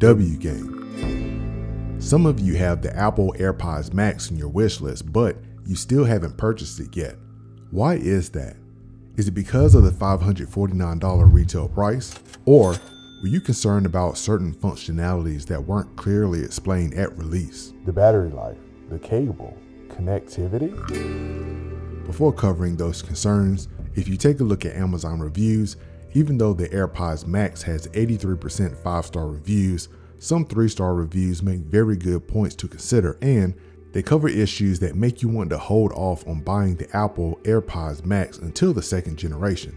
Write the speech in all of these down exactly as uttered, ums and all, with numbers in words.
W game. Some of you have the Apple AirPods Max on your wish list, but you still haven't purchased it yet. Why is that? Is it because of the five hundred forty-nine dollar retail price, or were you concerned about certain functionalities that weren't clearly explained at release? The battery life, the cable, connectivity? Before covering those concerns, if you take a look at Amazon reviews, even though the AirPods Max has eighty-three percent five-star reviews, some three-star reviews make very good points to consider, and they cover issues that make you want to hold off on buying the Apple AirPods Max until the second generation.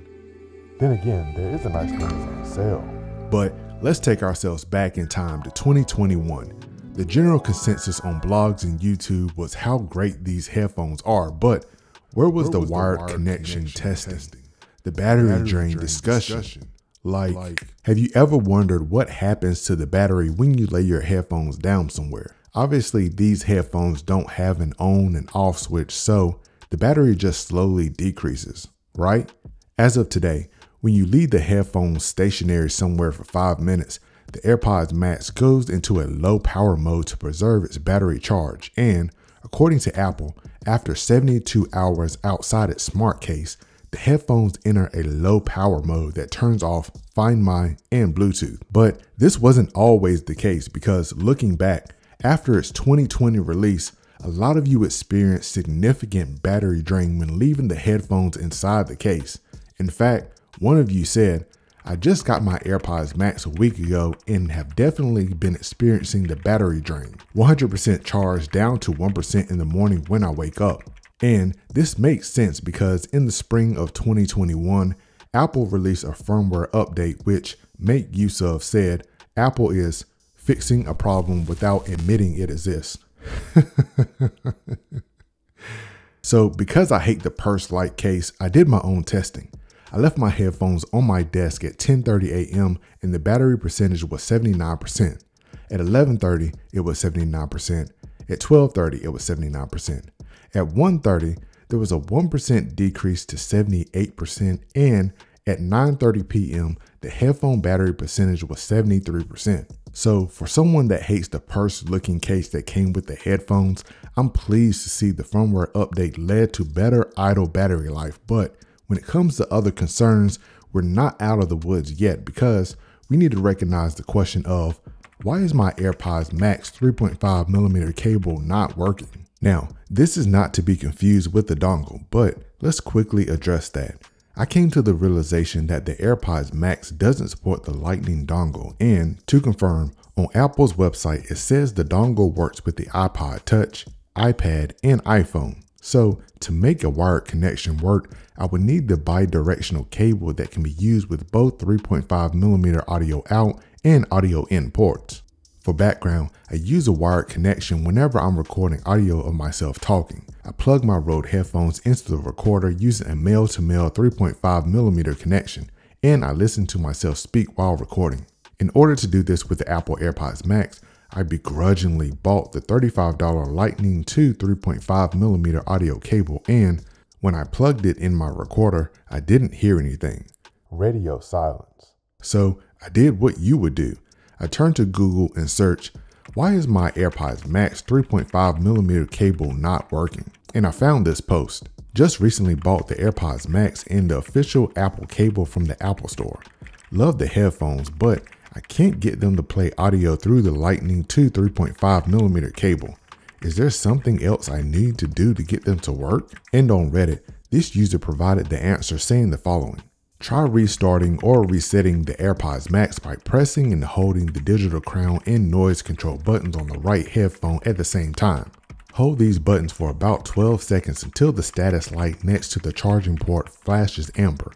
Then again, there is a nice price on sale. But let's take ourselves back in time to twenty twenty-one. The general consensus on blogs and YouTube was how great these headphones are, but where was, where the, was wired the wired connection, connection testing? testing? The battery, battery drain, drain discussion? discussion. Like, like, have you ever wondered what happens to the battery when you lay your headphones down somewhere? Obviously, these headphones don't have an on and off switch, so the battery just slowly decreases, right? As of today, when you leave the headphones stationary somewhere for five minutes, the AirPods Max goes into a low power mode to preserve its battery charge. And according to Apple, after seventy-two hours outside its smart case, the headphones enter a low power mode that turns off Find My and Bluetooth. But this wasn't always the case, because looking back, after its twenty twenty release, a lot of you experienced significant battery drain when leaving the headphones inside the case. In fact, one of you said, "I just got my AirPods Max a week ago and have definitely been experiencing the battery drain. one hundred percent charged down to one percent in the morning when I wake up." And this makes sense, because in the spring of twenty twenty-one, Apple released a firmware update which Make Use Of said, "Apple is fixing a problem without admitting it exists." So because I hate the purse-like case, I did my own testing. I left my headphones on my desk at ten thirty a m and the battery percentage was seventy-nine percent. At eleven thirty, it was seventy-nine percent. At twelve thirty, it was seventy-nine percent. At one thirty, there was a one percent decrease to seventy-eight percent, and at nine thirty p m, the headphone battery percentage was seventy-three percent. So for someone that hates the purse-looking case that came with the headphones, I'm pleased to see the firmware update led to better idle battery life. But when it comes to other concerns, we're not out of the woods yet, because we need to recognize the question of, why is my AirPods Max three point five millimeter cable not working? Now, this is not to be confused with the dongle, but let's quickly address that. I came to the realization that the AirPods Max doesn't support the Lightning dongle, and to confirm, on Apple's website it says the dongle works with the iPod Touch, iPad, and iPhone. So to make a wired connection work, I would need the bi-directional cable that can be used with both three point five millimeter audio out and audio in ports. For background, I use a wired connection whenever I'm recording audio of myself talking. I plug my Rode headphones into the recorder using a male-to-male three point five millimeter connection, and I listen to myself speak while recording. In order to do this with the Apple AirPods Max, I begrudgingly bought the thirty-five dollar Lightning two three point five millimeter audio cable, and when I plugged it in my recorder, I didn't hear anything. Radio silence. So I did what you would do. I turned to Google and searched, "Why is my AirPods Max three point five millimeter cable not working?" And I found this post. "Just recently bought the AirPods Max and the official Apple cable from the Apple Store. Love the headphones, but I can't get them to play audio through the Lightning two three point five millimeter cable. Is there something else I need to do to get them to work?" And on Reddit, this user provided the answer, saying the following: "Try restarting or resetting the AirPods Max by pressing and holding the digital crown and noise control buttons on the right headphone at the same time. Hold these buttons for about twelve seconds until the status light next to the charging port flashes amber.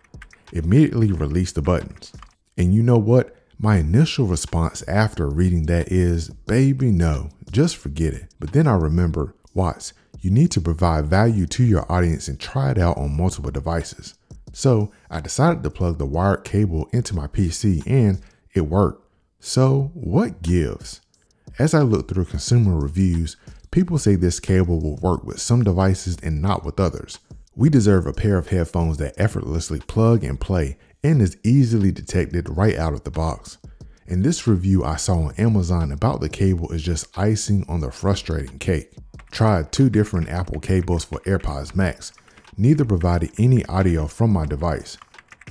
Immediately release the buttons." And you know what? My initial response after reading that is, baby, no, just forget it. But then I remember, Watts, you need to provide value to your audience and try it out on multiple devices. So I decided to plug the wired cable into my P C, and it worked. So what gives? As I look through consumer reviews, people say this cable will work with some devices and not with others. We deserve a pair of headphones that effortlessly plug and play and is easily detected right out of the box. and this review I saw on Amazon about the cable is just icing on the frustrating cake. Tried two different Apple cables for AirPods Max. Neither provided any audio from my device.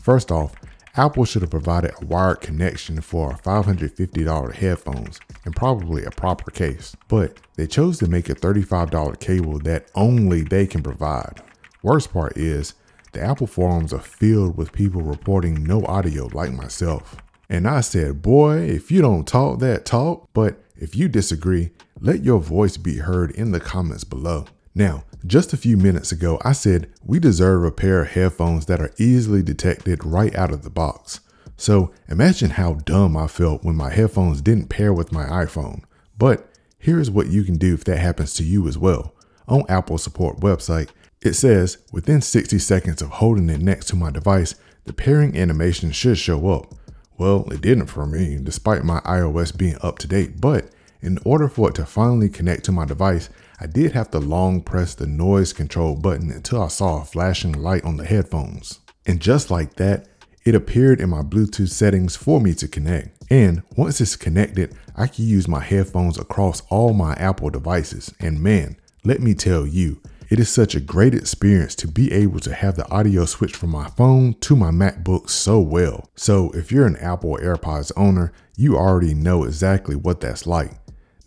First off, Apple should have provided a wired connection for five hundred fifty dollar headphones and probably a proper case, but they chose to make a thirty-five dollar cable that only they can provide. Worst part is, the Apple forums are filled with people reporting no audio like myself. And I said, boy, if you don't talk that talk, but if you disagree, let your voice be heard in the comments below. Now, just a few minutes ago, I said we deserve a pair of headphones that are easily detected right out of the box. So imagine how dumb I felt when my headphones didn't pair with my iPhone. But here's what you can do if that happens to you as well. On Apple's support website, it says within sixty seconds of holding it next to my device, the pairing animation should show up. Well, it didn't for me, despite my iOS being up to date, but in order for it to finally connect to my device, I did have to long press the noise control button until I saw a flashing light on the headphones. And just like that, it appeared in my Bluetooth settings for me to connect. And once it's connected, I can use my headphones across all my Apple devices. And man, let me tell you, it is such a great experience to be able to have the audio switch from my phone to my MacBook so well. So if you're an Apple AirPods owner, you already know exactly what that's like.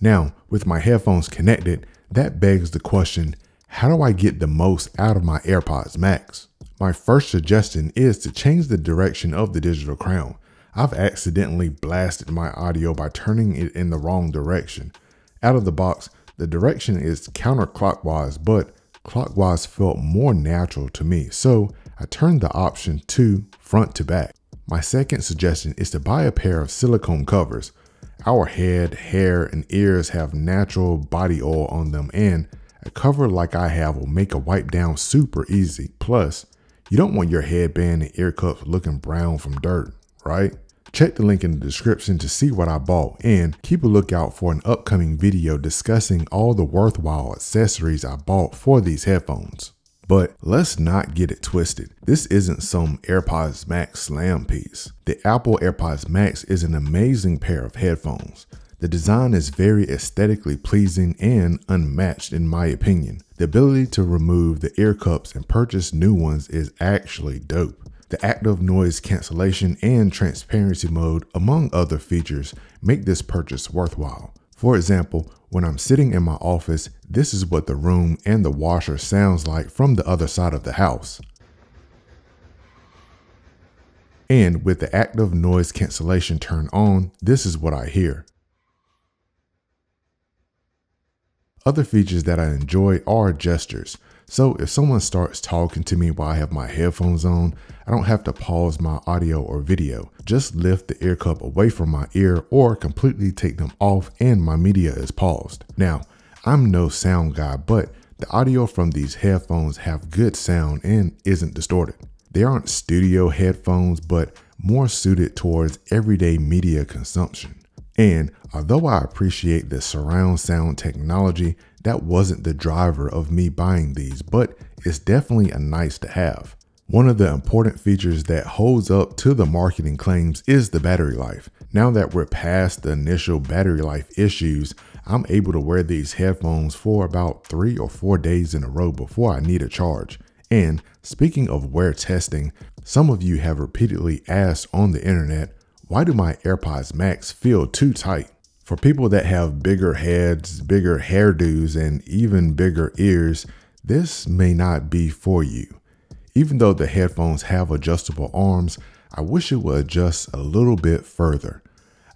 Now, with my headphones connected, that begs the question, how do I get the most out of my AirPods Max? My first suggestion is to change the direction of the digital crown. I've accidentally blasted my audio by turning it in the wrong direction. Out of the box, the direction is counterclockwise, but clockwise felt more natural to me, so I turned the option to front to back. My second suggestion is to buy a pair of silicone covers. Our head, hair, and ears have natural body oil on them, and a cover like I have will make a wipe down super easy. Plus, you don't want your headband and ear cups looking brown from dirt, right? Check the link in the description to see what I bought, and keep a lookout for an upcoming video discussing all the worthwhile accessories I bought for these headphones. But let's not get it twisted. This isn't some AirPods Max slam piece. The Apple AirPods Max is an amazing pair of headphones. The design is very aesthetically pleasing and unmatched in my opinion. The ability to remove the ear cups and purchase new ones is actually dope. The active noise cancellation and transparency mode, among other features, make this purchase worthwhile. For example, when I'm sitting in my office, this is what the room and the washer sounds like from the other side of the house. And with the active noise cancellation turned on, this is what I hear. Other features that I enjoy are gestures. So if someone starts talking to me while I have my headphones on, I don't have to pause my audio or video. Just lift the ear cup away from my ear or completely take them off and my media is paused. Now, I'm no sound guy, but the audio from these headphones have good sound and isn't distorted. They aren't studio headphones, but more suited towards everyday media consumption. And although I appreciate the surround sound technology, that wasn't the driver of me buying these, but it's definitely a nice to have. One of the important features that holds up to the marketing claims is the battery life. Now that we're past the initial battery life issues, I'm able to wear these headphones for about three or four days in a row before I need a charge. And speaking of wear testing, some of you have repeatedly asked on the internet, why do my AirPods Max feel too tight? For people that have bigger heads, bigger hairdos, and even bigger ears, this may not be for you. Even though the headphones have adjustable arms, I wish it would adjust a little bit further.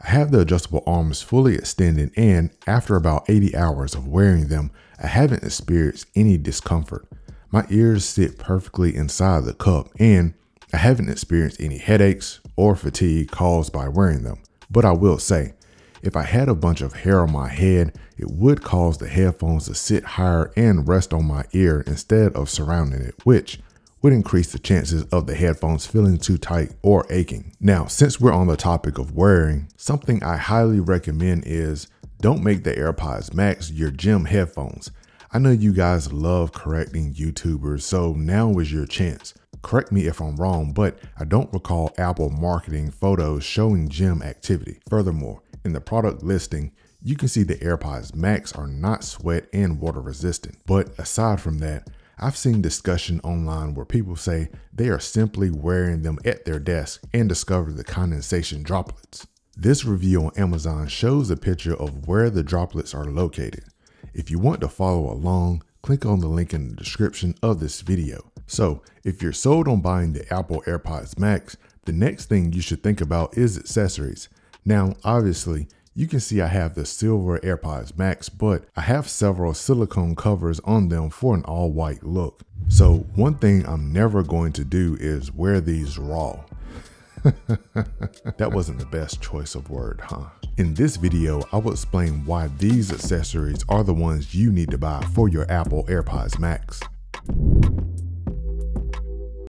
I have the adjustable arms fully extended, and after about eighty hours of wearing them, I haven't experienced any discomfort. My ears sit perfectly inside the cup, and I haven't experienced any headaches or fatigue caused by wearing them. But I will say, if I had a bunch of hair on my head, it would cause the headphones to sit higher and rest on my ear instead of surrounding it, which would increase the chances of the headphones feeling too tight or aching. Now, since we're on the topic of wearing, something I highly recommend is don't make the AirPods Max your gym headphones. I know you guys love correcting YouTubers, so now is your chance. Correct me if I'm wrong, but I don't recall Apple marketing photos showing gym activity. Furthermore, in the product listing, you can see the AirPods Max are not sweat and water resistant. But aside from that, I've seen discussion online where people say they are simply wearing them at their desk and discover the condensation droplets. This review on Amazon shows a picture of where the droplets are located. If you want to follow along, click on the link in the description of this video. So if you're sold on buying the Apple AirPods Max, the next thing you should think about is accessories. Now, obviously, you can see I have the silver AirPods Max, but I have several silicone covers on them for an all-white look. So one thing I'm never going to do is wear these raw. That wasn't the best choice of word, huh? In this video, I will explain why these accessories are the ones you need to buy for your Apple AirPods Max.